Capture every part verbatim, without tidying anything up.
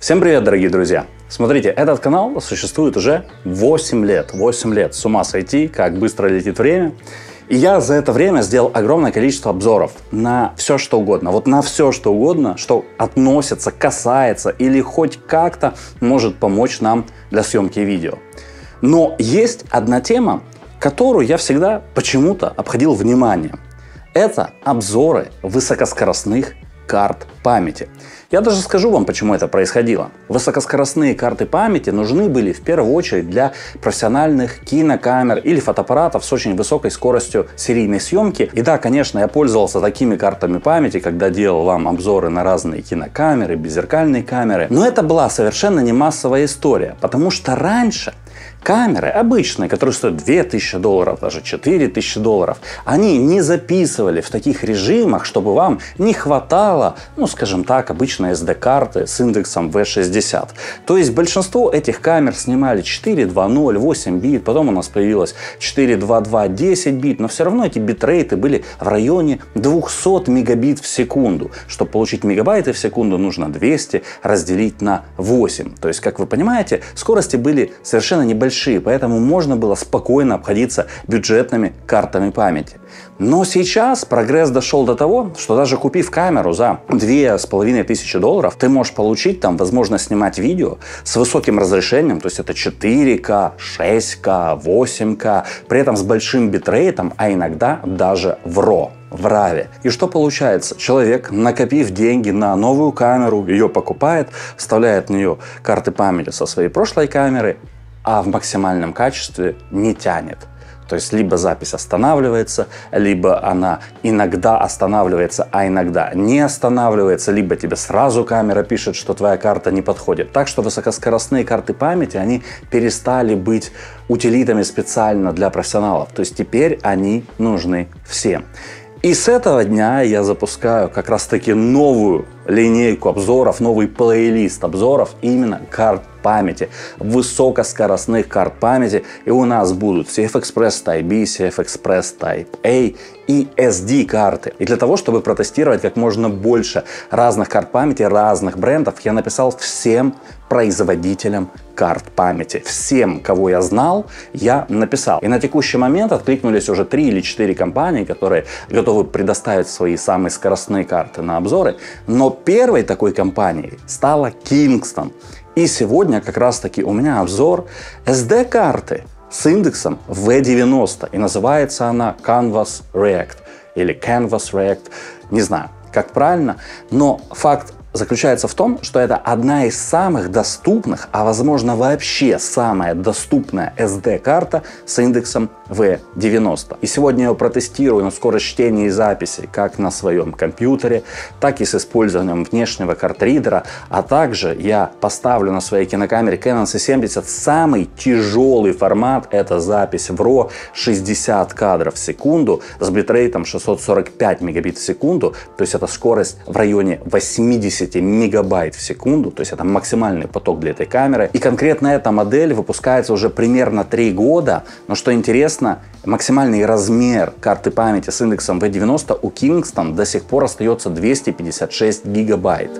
Всем привет, дорогие друзья! Смотрите, этот канал существует уже восемь лет. восемь лет, с ума сойти, как быстро летит время. И я за это время сделал огромное количество обзоров на все, что угодно. Вот на все, что угодно, что относится, касается или хоть как-то может помочь нам для съемки видео. Но есть одна тема, которую я всегда почему-то обходил вниманием. Это обзоры высокоскоростных карт памяти. Я даже скажу вам, почему это происходило. Высокоскоростные карты памяти нужны были в первую очередь для профессиональных кинокамер или фотоаппаратов с очень высокой скоростью серийной съемки. И да, конечно, я пользовался такими картами памяти, когда делал вам обзоры на разные кинокамеры, беззеркальные камеры. Но это была совершенно не массовая история, потому что раньше камеры обычные, которые стоят две тысячи долларов, даже четыре тысячи долларов, они не записывали в таких режимах, чтобы вам не хватало, ну скажем так, обычной эс ди-карты с индексом ви шестьдесят. То есть большинство этих камер снимали четыре два ноль, восемь бит, потом у нас появилось четыре два два, десять бит, но все равно эти битрейты были в районе двухсот мегабит в секунду. Чтобы получить мегабайты в секунду, нужно двести разделить на восемь. То есть, как вы понимаете, скорости были совершенно небольшие. Поэтому можно было спокойно обходиться бюджетными картами памяти. Но сейчас прогресс дошел до того, что даже купив камеру за две тысячи пятьсот долларов, ты можешь получить там возможность снимать видео с высоким разрешением, то есть это четыре ка, шесть ка, восемь ка, при этом с большим битрейтом, а иногда даже в рау. В раве. И что получается? Человек, накопив деньги на новую камеру, ее покупает, вставляет в нее карты памяти со своей прошлой камеры, а в максимальном качестве не тянет. То есть либо запись останавливается, либо она иногда останавливается, а иногда не останавливается, либо тебе сразу камера пишет, что твоя карта не подходит. Так что высокоскоростные карты памяти, они перестали быть утилитами специально для профессионалов. То есть теперь они нужны всем. И с этого дня я запускаю как раз таки новую линейку обзоров, новый плейлист обзоров именно карт памяти, высокоскоростных карт памяти. И у нас будут си эф экспресс Type-B, си эф экспресс Type-A и эс ди карты. И для того, чтобы протестировать как можно больше разных карт памяти, разных брендов, я написал всем производителям карт памяти. Всем, кого я знал, я написал. И на текущий момент откликнулись уже три или четыре компании, которые готовы предоставить свои самые скоростные карты на обзоры. Но первой такой компанией стала Kingston. И сегодня как раз таки у меня обзор эс ди-карты с индексом ви девяносто. И называется она Canvas React или Canvas React. Не знаю, как правильно, но факт заключается в том, что это одна из самых доступных, а возможно вообще самая доступная эс ди-карта с индексом ви девяносто. И сегодня я протестирую на скорость чтения и записи как на своем компьютере, так и с использованием внешнего картридера, а также я поставлю на своей кинокамере Canon си семьдесят самый тяжелый формат, это запись в рау шестьдесят кадров в секунду с битрейтом шестьсот сорок пять мегабит в секунду, то есть это скорость в районе восьмидесяти мегабайт в секунду, то есть это максимальный поток для этой камеры. И конкретно эта модель выпускается уже примерно три года, но что интересно, максимальный размер карты памяти с индексом ви девяносто у Kingston до сих пор остается двести пятьдесят шесть гигабайт.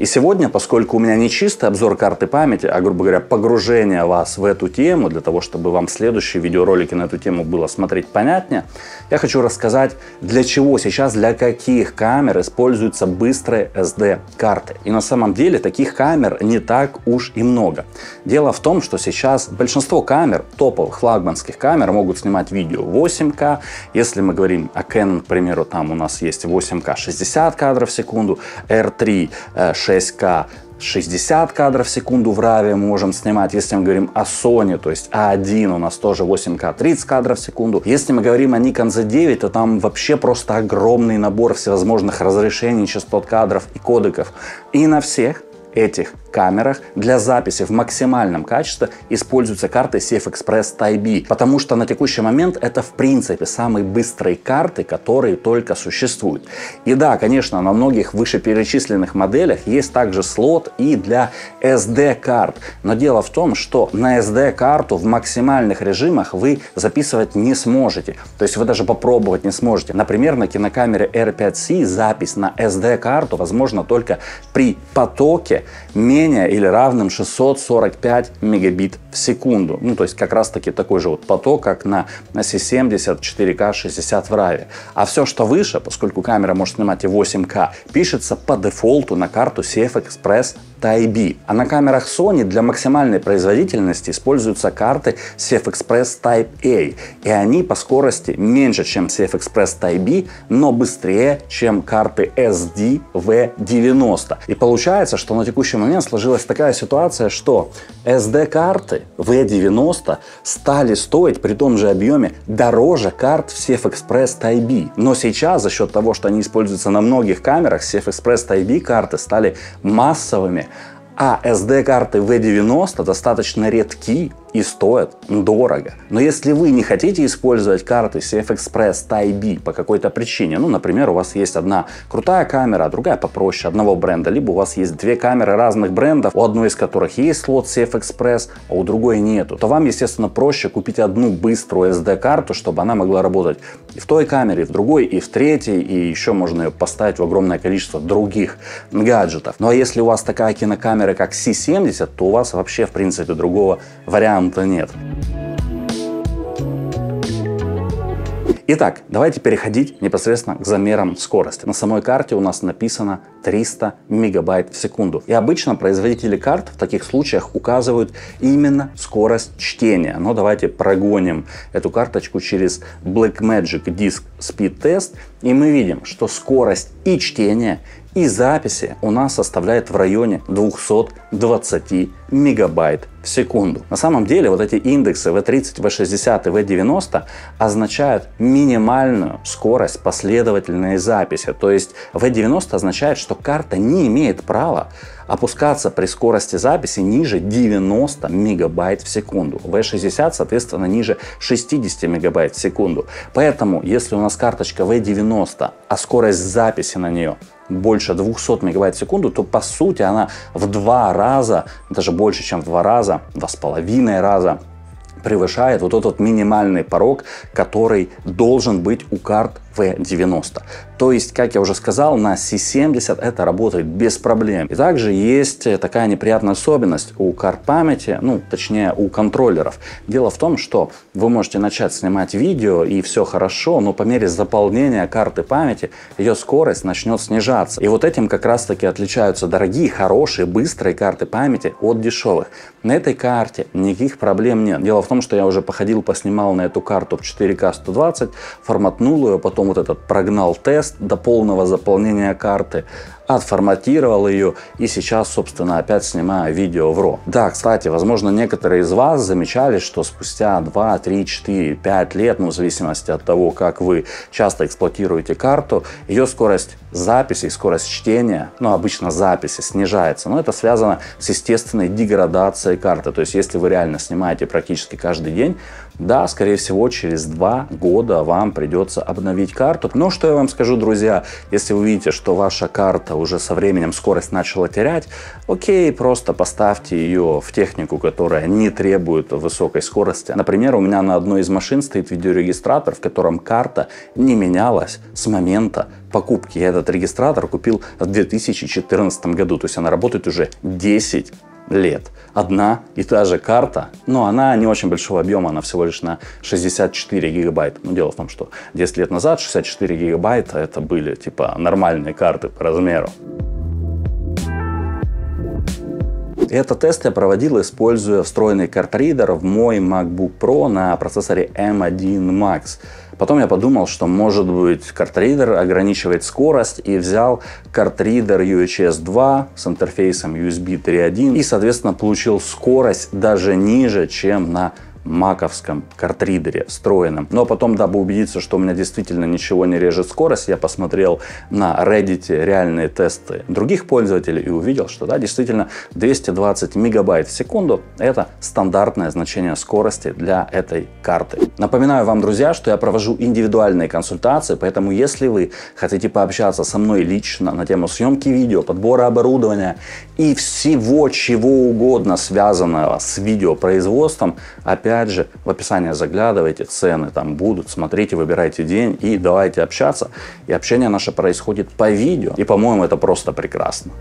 И сегодня, поскольку у меня не чистый обзор карты памяти, а, грубо говоря, погружение вас в эту тему, для того, чтобы вам следующие видеоролики на эту тему было смотреть понятнее, я хочу рассказать, для чего сейчас, для каких камер используются быстрые эс ди-карты. И на самом деле таких камер не так уж и много. Дело в том, что сейчас большинство камер, топовых флагманских камер, могут снимать видео восемь ка. Если мы говорим о Canon, к примеру, там у нас есть восемь ка шестьдесят кадров в секунду, эр три шесть ка шесть ка шестьдесят кадров в секунду в раве можем снимать. Если мы говорим о Sony, то есть а один у нас тоже восемь ка тридцать кадров в секунду. Если мы говорим о Nikon зет девять, то там вообще просто огромный набор всевозможных разрешений, частот кадров и кодеков. И на всех этих камерах для записи в максимальном качестве используются карты си эф экспресс тайп би, потому что на текущий момент это в принципе самые быстрые карты, которые только существуют. И да, конечно, на многих вышеперечисленных моделях есть также слот и для эс ди карт, но дело в том, что на эс ди карту в максимальных режимах вы записывать не сможете, то есть вы даже попробовать не сможете. Например, на кинокамере эр пять си запись на эс ди карту возможно только при потоке менее или равным шестьсот сорок пять мегабит в секунду. Ну, то есть как раз таки такой же вот поток, как на си семьдесят, четыре ка шестьдесят в раве. А все, что выше, поскольку камера может снимать и восемь ка, пишется по дефолту на карту си эф экспресс тайп би. А на камерах Sony для максимальной производительности используются карты си эф экспресс тайп эй. И они по скорости меньше, чем си эф экспресс тайп би, но быстрее, чем карты эс ди ви девяносто. И получается, что на текущий момент сложилась такая ситуация, что эс ди карты ви девяносто стали стоить при том же объеме дороже карт в си эф экспресс тайп би. Но сейчас за счет того, что они используются на многих камерах, си эф экспресс тайп би карты стали массовыми, а эс ди карты ви девяносто достаточно редки и стоят дорого. Но если вы не хотите использовать карты си эф экспресс тайп би по какой-то причине, ну, например, у вас есть одна крутая камера, а другая попроще, одного бренда, либо у вас есть две камеры разных брендов, у одной из которых есть слот си эф экспресс, а у другой нету, то вам, естественно, проще купить одну быструю эс ди карту, чтобы она могла работать и в той камере, и в другой, и в третьей, и еще можно ее поставить в огромное количество других гаджетов. Ну, а если у вас такая кинокамера, как си семьдесят, то у вас вообще, в принципе, другого варианта нет. Итак, давайте переходить непосредственно к замерам скорости. На самой карте у нас написано триста мегабайт в секунду. И обычно производители карт в таких случаях указывают именно скорость чтения. Но давайте прогоним эту карточку через Blackmagic Disk Speed Test, и мы видим, что скорость и чтения, и записи у нас составляет в районе двухсот двадцати мегабайт в секунду. На самом деле вот эти индексы ви тридцать, ви шестьдесят и ви девяносто означают минимальную скорость последовательной записи. То есть ви девяносто означает, что карта не имеет права опускаться при скорости записи ниже девяноста мегабайт в секунду. ви шестьдесят, соответственно, ниже шестидесяти мегабайт в секунду. Поэтому, если у нас карточка ви девяносто, а скорость записи на нее больше двухсот мегабайт в секунду, то по сути она в два раза, даже больше, чем в два раза, два с половиной раза превышает вот этот минимальный порог, который должен быть у карт ви девяносто. То есть, как я уже сказал, на си семьдесят это работает без проблем. И также есть такая неприятная особенность у карт памяти, ну, точнее, у контроллеров. Дело в том, что вы можете начать снимать видео, и все хорошо, но по мере заполнения карты памяти ее скорость начнет снижаться. И вот этим как раз-таки отличаются дорогие, хорошие, быстрые карты памяти от дешевых. На этой карте никаких проблем нет. Дело в том, что я уже походил, поснимал на эту карту в четыре ка сто двадцать, форматнул ее, потом вот этот прогнал тест до полного заполнения карты, отформатировал ее, и сейчас, собственно, опять снимаю видео в рау. Да, кстати, возможно, некоторые из вас замечали, что спустя два, три, четыре, пять лет, ну, в зависимости от того, как вы часто эксплуатируете карту, ее скорость записи, скорость чтения, ну, обычно записи, снижается. Но это связано с естественной деградацией карты. То есть, если вы реально снимаете практически каждый день, да, скорее всего, через два года вам придется обновить карту. Но что я вам скажу, друзья, если вы видите, что ваша карта уже со временем скорость начала терять, окей, просто поставьте ее в технику, которая не требует высокой скорости. Например, у меня на одной из машин стоит видеорегистратор, в котором карта не менялась с момента покупки. Я этот регистратор купил в две тысячи четырнадцатом году, то есть она работает уже десять лет. Одна и та же карта, но она не очень большого объема, она всего лишь на шестьдесят четыре гигабайта. Но дело в том, что десять лет назад шестьдесят четыре гигабайта это были типа нормальные карты по размеру. Этот тест я проводил, используя встроенный картридер в мой MacBook Pro на процессоре эм один макс. Потом я подумал, что, может быть, картридер ограничивает скорость, и взял картридер ю эйч эс два с интерфейсом ю эс би три точка один и, соответственно, получил скорость даже ниже, чем на маковском картридере встроенном. Но потом, дабы убедиться, что у меня действительно ничего не режет скорость, я посмотрел на Reddit реальные тесты других пользователей и увидел, что да, действительно двести двадцать мегабайт в секунду – это стандартное значение скорости для этой карты. Напоминаю вам, друзья, что я провожу индивидуальные консультации, поэтому если вы хотите пообщаться со мной лично на тему съемки видео, подбора оборудования и всего чего угодно, связанного с видеопроизводством, опять же, в описание заглядывайте, цены там будут, смотрите, выбирайте день и давайте общаться. И общение наше происходит по видео, и, по-моему, это просто прекрасно.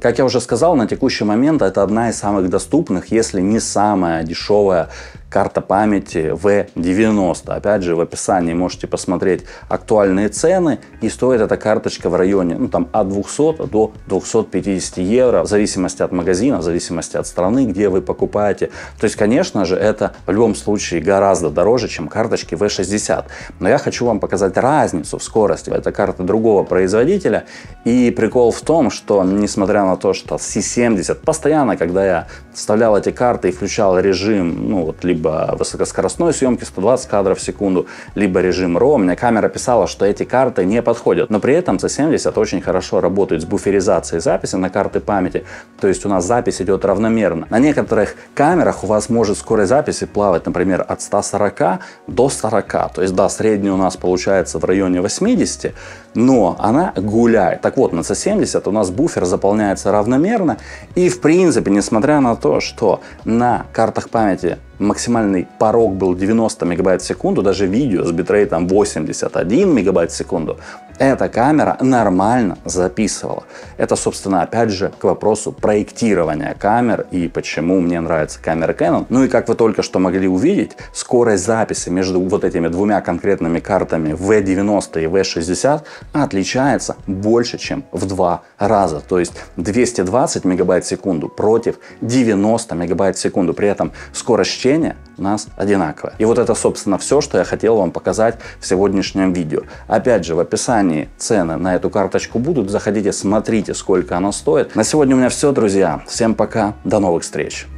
Как я уже сказал, на текущий момент это одна из самых доступных, если не самая дешевая карта памяти ви девяносто. Опять же, в описании можете посмотреть актуальные цены. И стоит эта карточка в районе ну, там, от двухсот до двухсот пятидесяти евро, в зависимости от магазина, в зависимости от страны, где вы покупаете. То есть, конечно же, это в любом случае гораздо дороже, чем карточки ви шестьдесят. Но я хочу вам показать разницу в скорости. Это карта другого производителя. И прикол в том, что несмотря на то, что си семьдесят постоянно, когда я вставлял эти карты и включал режим, ну вот, либо либо высокоскоростной съемки сто двадцать кадров в секунду, либо режим рау. Мне камера писала, что эти карты не подходят. Но при этом си семьдесят очень хорошо работает с буферизацией записи на карты памяти. То есть у нас запись идет равномерно. На некоторых камерах у вас может скорость записи плавать, например, от ста сорока до сорока. То есть да, средняя у нас получается в районе восьмидесяти, но она гуляет. Так вот, на си семьдесят у нас буфер заполняется равномерно. И в принципе, несмотря на то, что на картах памяти максимальный порог был девяносто мегабайт в секунду, даже видео с битрейтом восемьдесят один мегабайт в секунду, эта камера нормально записывала. Это, собственно, опять же, к вопросу проектирования камер и почему мне нравится камера Canon. Ну и как вы только что могли увидеть, скорость записи между вот этими двумя конкретными картами ви девяносто и ви шестьдесят отличается больше, чем в два раза. То есть двести двадцать мегабайт в секунду против девяноста мегабайт в секунду. При этом скорость чтения у нас одинаковое. И вот это, собственно, все, что я хотел вам показать в сегодняшнем видео. Опять же, в описании цены на эту карточку будут. Заходите, смотрите, сколько она стоит. На сегодня у меня все, друзья. Всем пока, до новых встреч.